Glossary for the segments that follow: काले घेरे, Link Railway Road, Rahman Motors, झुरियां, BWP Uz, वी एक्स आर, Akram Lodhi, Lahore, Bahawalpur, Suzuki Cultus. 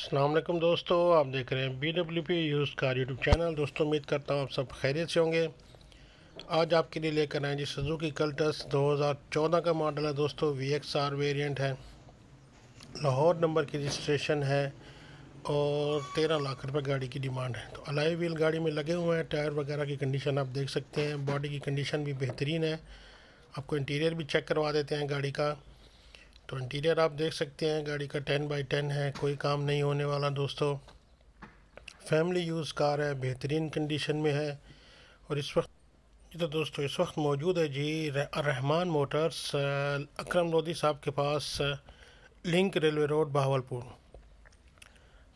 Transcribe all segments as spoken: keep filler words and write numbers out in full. अस्सलाम वालेकुम दोस्तों, आप देख रहे हैं बी डब्ल्यू पी यूज़ का यूट्यूब चैनल। दोस्तों उम्मीद करता हूँ आप सब खैरियत से होंगे। आज आपके लिए लेकर आए जी सुजुकी कल्टस दो हज़ार चौदह का मॉडल है दोस्तों, वी एक्स आर वेरियंट है, लाहौर नंबर की रजिस्ट्रेशन है और तेरह लाख रुपए गाड़ी की डिमांड है। तो अलाई व्हील गाड़ी में लगे हुए हैं, टायर वगैरह की कंडीशन आप देख सकते हैं, बॉडी की कंडीशन भी बेहतरीन है। आपको इंटीरियर भी चेक करवा देते हैं गाड़ी का। तो इंटीरियर आप देख सकते हैं, गाड़ी का टेन बाई टेन है, कोई काम नहीं होने वाला दोस्तों। फैमिली यूज़ कार है, बेहतरीन कंडीशन में है। और इस वक्त तो दोस्तों इस वक्त मौजूद है जी रहमान मोटर्स, अकरम लोधी साहब के पास, लिंक रेलवे रोड, बहावलपुर।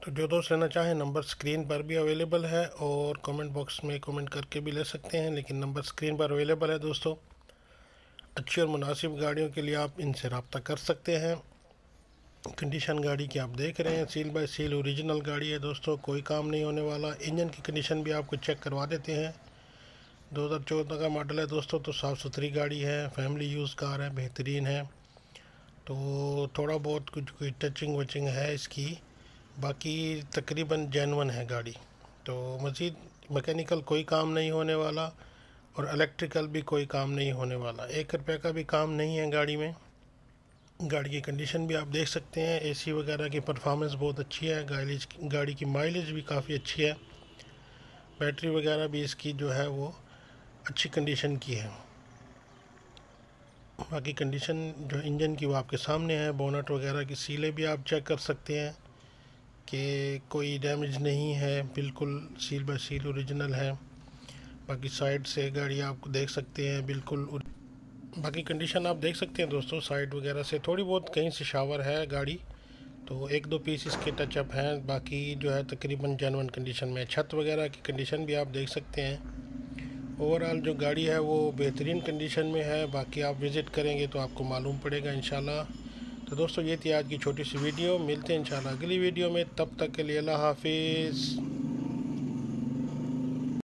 तो जो दोस्त लेना चाहें नंबर स्क्रीन पर भी अवेलेबल है और कमेंट बॉक्स में कमेंट करके भी ले सकते हैं, लेकिन नंबर स्क्रीन पर अवेलेबल है दोस्तों। अच्छी और मुनासिब गाड़ियों के लिए आप इनसे रब्ता कर सकते हैं। कंडीशन गाड़ी की आप देख रहे हैं, सील बाय सील ओरिजिनल गाड़ी है दोस्तों, कोई काम नहीं होने वाला। इंजन की कंडीशन भी आपको चेक करवा देते हैं। दो हज़ार चौदह का मॉडल है दोस्तों, तो साफ़ सुथरी गाड़ी है, फैमिली यूज़ कार है, बेहतरीन है। तो थोड़ा बहुत कुछ कोई टचिंग वचिंग है इसकी, बाकी तकरीबन जेनवन है गाड़ी। तो मज़ीद मैकेनिकल कोई काम नहीं होने वाला और इलेक्ट्रिकल भी कोई काम नहीं होने वाला, एक रुपये का भी काम नहीं है गाड़ी में। गाड़ी की कंडीशन भी आप देख सकते हैं, एसी वगैरह की परफॉर्मेंस बहुत अच्छी है, गाड़ी गाड़ी की माइलेज भी काफ़ी अच्छी है, बैटरी वगैरह भी इसकी जो है वो अच्छी कंडीशन की है। बाकी कंडीशन जो इंजन की वो आपके सामने है। बोनट वगैरह की सीलें भी आप चेक कर सकते हैं कि कोई डैमेज नहीं है, बिल्कुल सील बाय सील ओरिजिनल है। बाकी साइड से गाड़ी आप देख सकते हैं बिल्कुल, बाकी कंडीशन आप देख सकते हैं दोस्तों। साइड वगैरह से थोड़ी बहुत कहीं से शावर है गाड़ी, तो एक दो पीस इसके टचअप हैं, बाकी जो है तकरीबन जेन्युइन कंडीशन में। छत वगैरह की कंडीशन भी आप देख सकते हैं। ओवरऑल जो गाड़ी है वो बेहतरीन कंडीशन में है, बाकी आप विज़िट करेंगे तो आपको मालूम पड़ेगा इंशाल्लाह। तो दोस्तों ये थी आज की छोटी सी वीडियो, मिलते हैं इंशाल्लाह अगली वीडियो में, तब तक के लिए अल्लाह हाफिज़।